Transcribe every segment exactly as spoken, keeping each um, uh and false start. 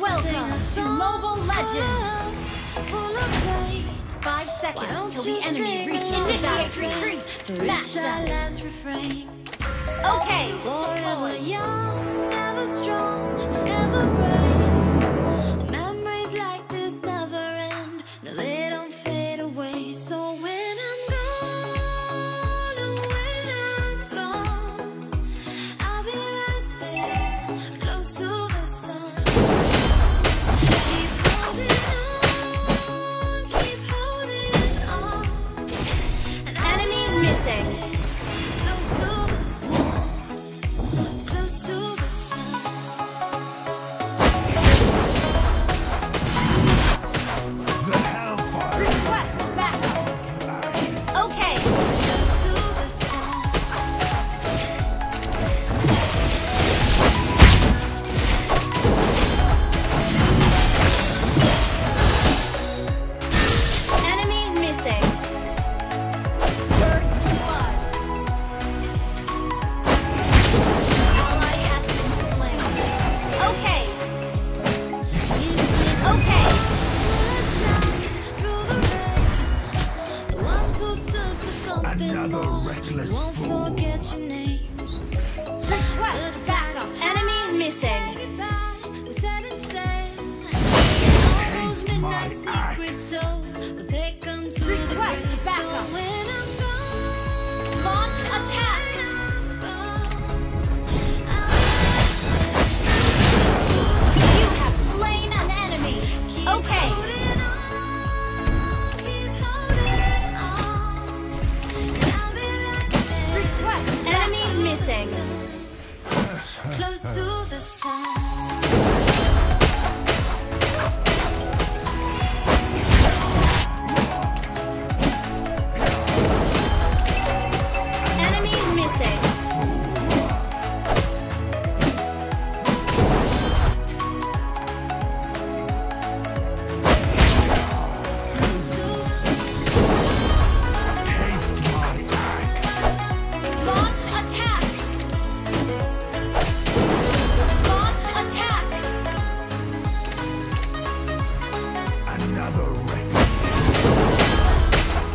Welcome to Mobile Legends! Five seconds till the enemy reaches initiate retreat! Smash them! Okay, forward! Young, ever strong, ever brave. Memories like this never end. No, they don't fade away. So when I'm gone, or when I'm gone, I'll be right there, close to the sun. Keep holding on, keep holding on. And enemy missing. Another reckless fool. Won't forget your names. Request backup. Enemy missing. We're set and sail. Taste my axe. We'll take them to the request backup. Launch attack. You have slain an enemy. Okay. Close to the sun. Enemy missing. Taste my axe. Launch attack. Close to the sun.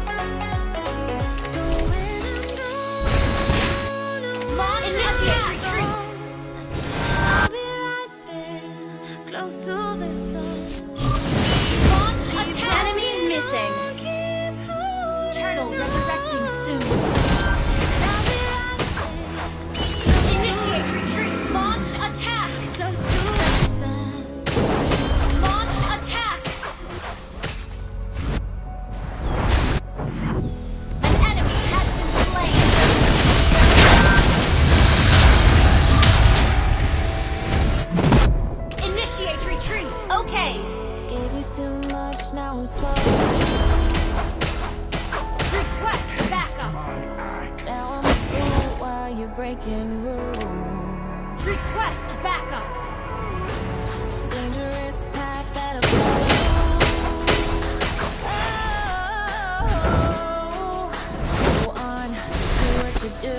Launch attack. Enemy missing. Turtle resurrecting soon. Initiate retreat. Launch attack. Close to the sun. Launch attack. An enemy has been slain. Initiate retreat. Okay. Gave you too much, now I'm swallowing. Request backup. My axe. Now I'm a fool while you're breaking rules. Request backup. Dangerous path that I'm following. Oh, go on, just do what you do.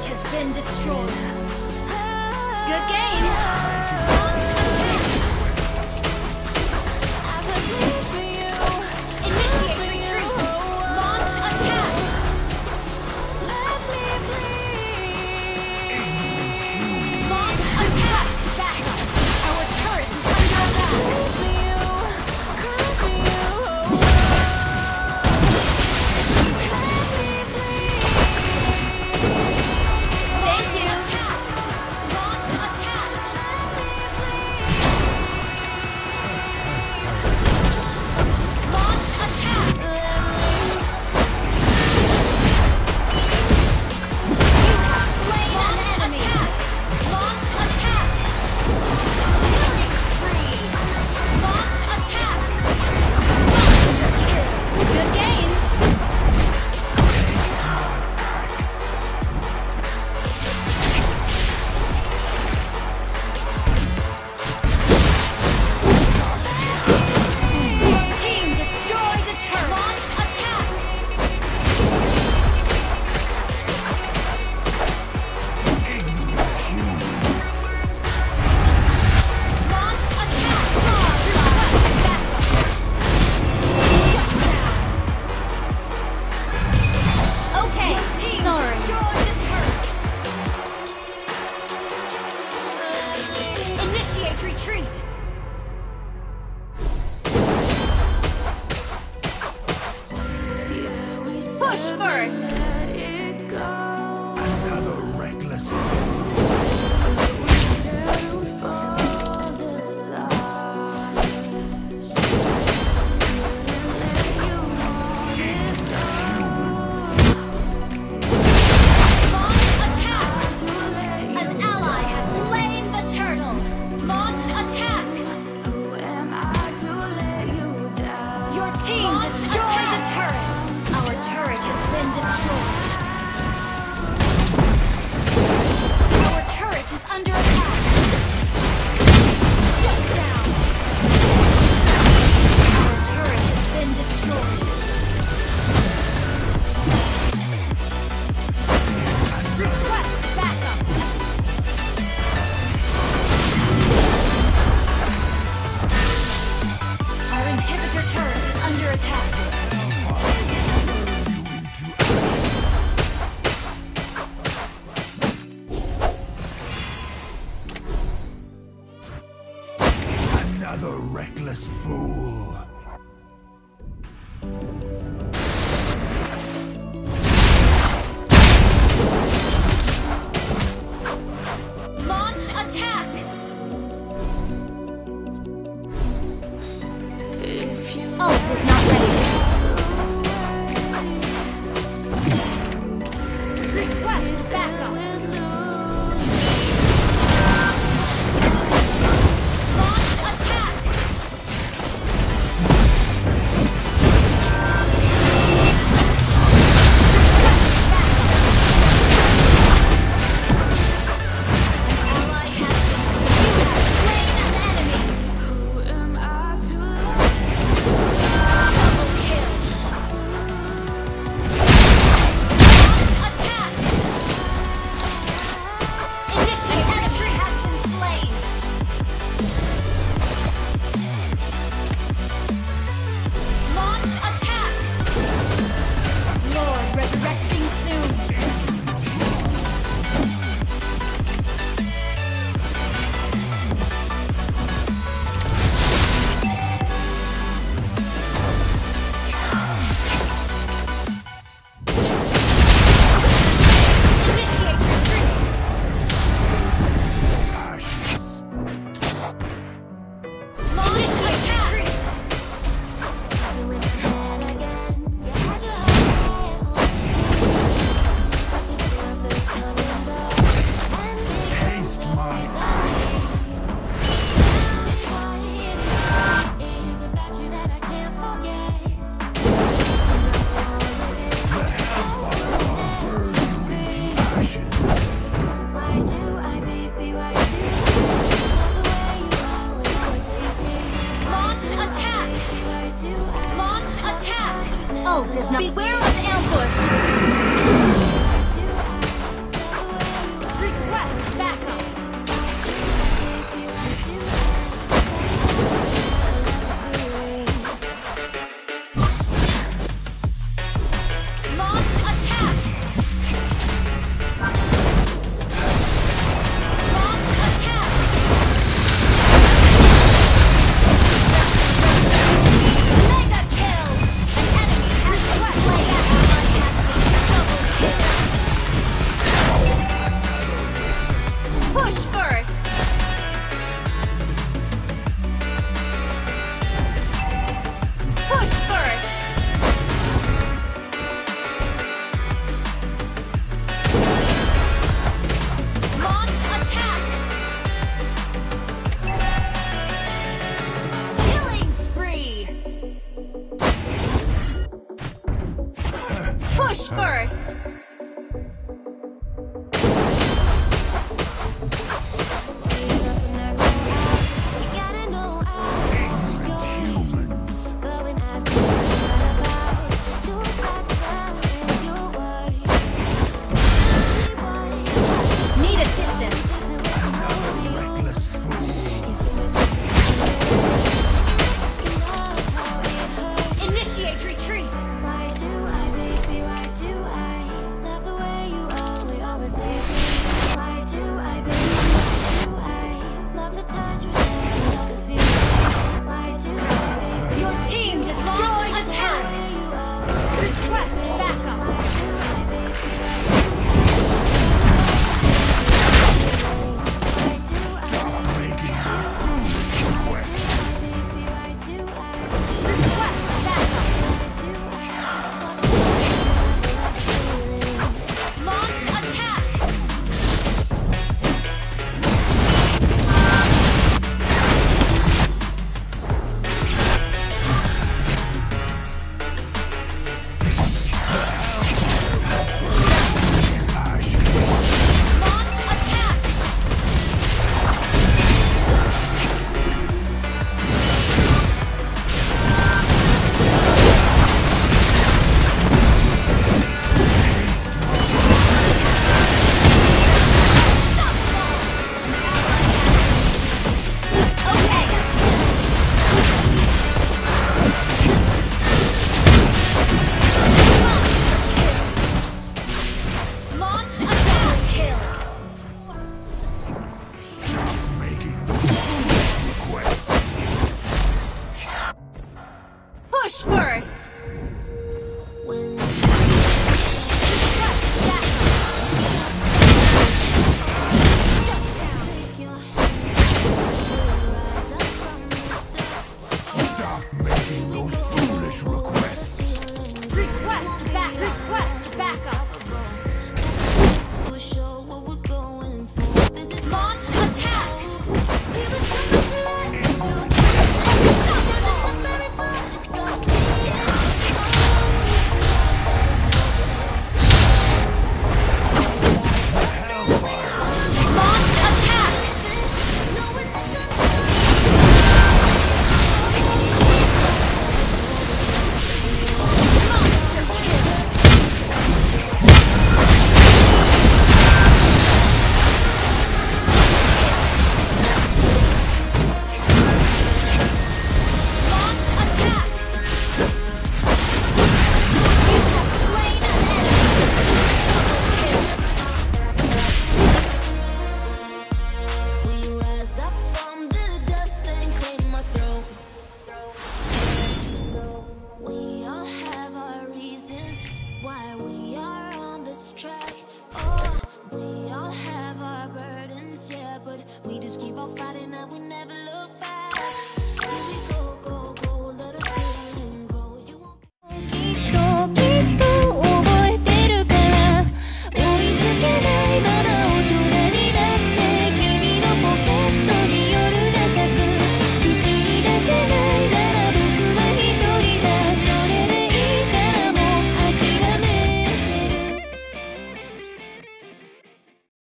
turret has been destroyed. Good game. As I pray for you, initiate retreat. Launch attack. Let me bleed. Launch attack. Back up. Our turret is under attack. Initiate retreat! Push first! Another reckless Another reckless fool. Launch attack. If you ult is not ready. Request backup.